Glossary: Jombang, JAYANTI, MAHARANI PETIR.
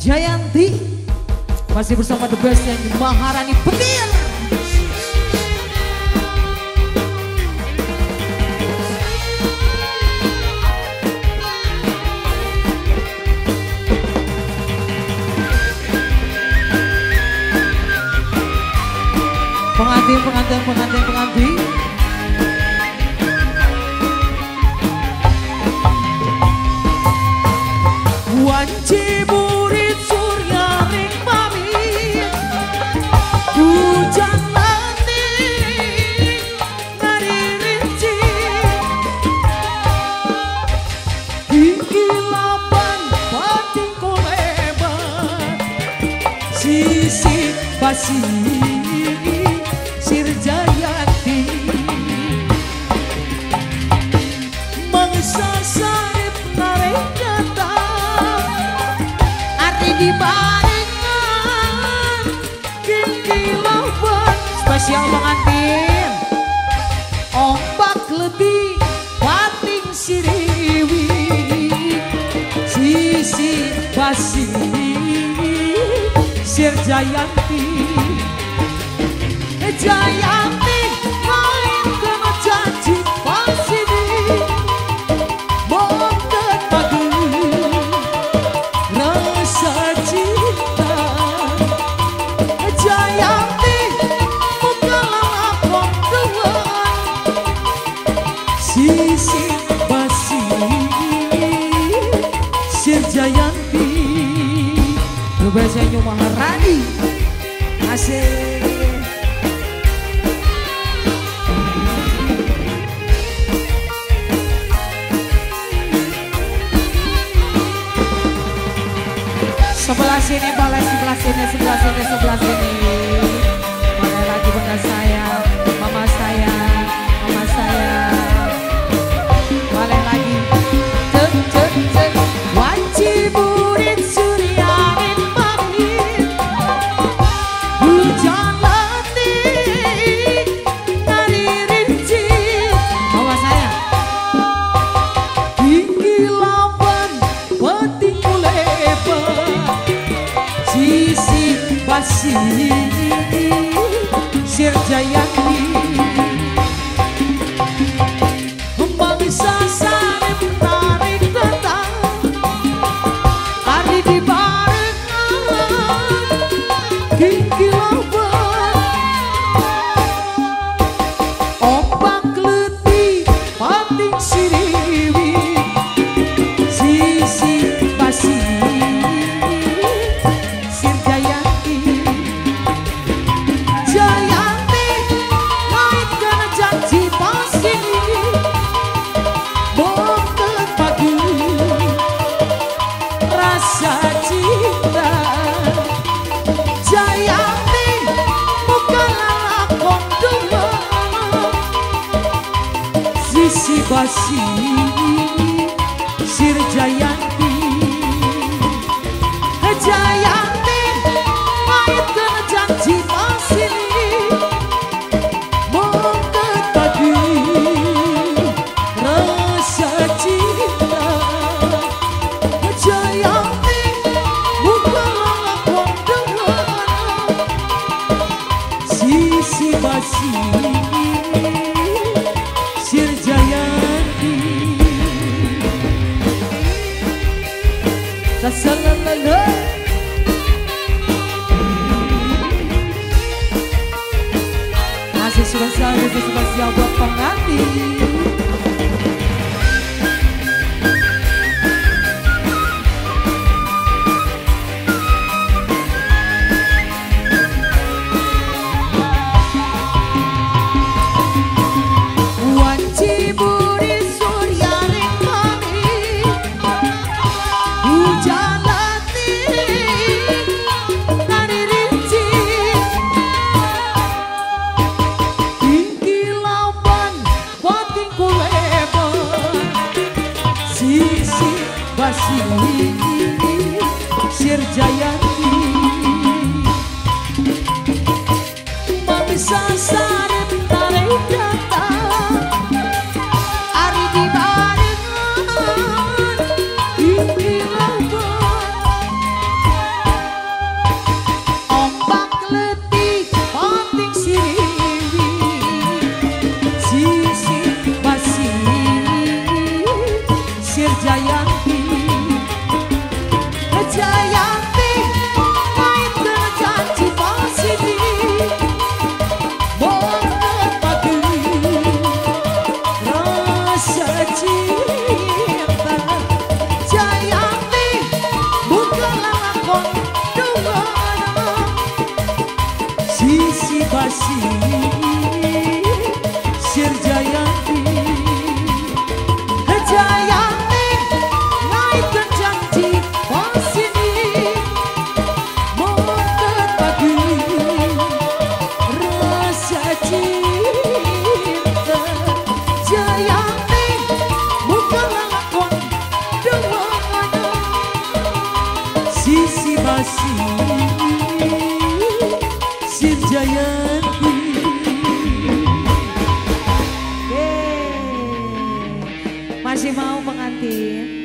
Jayanti masih bersama The Best yang Maharani Petir. Pengantin. Wanci murid surya ring mami, hujan mati dari rinci, hikilapan batin koleban, sisi basi. Dibandingkan kintilau spesial pengantin ombak lebih pating siriwi sisi basi sir Jayanti Jayanti, The Best yang Maharani, asik. Sebelah sini. Mana lagi benda saya, mama saya. Balik lagi, cek. Murid surya rin mami, hujan letih dari rinci. Bawa saya tinggi lapan peting kulepan, sisi basi sir Jayanti. Si basi sir Jayanti pahit karena janji masih mungkin tadi rasa cinta Jayanti bukanlah lakon dengan sisi basi. Masih spesial buat pengantin. Sir Jayanti mami sasare tarik kata hari di barengan ini lagu Jayanti, mainkan janji positif. Menepati rasa cinta Jayanti, bukanlah lakon dugaan sisi pasir sir Jayanti. Jayanti, mainkan janji Sir Jayanti. Masih mau pengantin?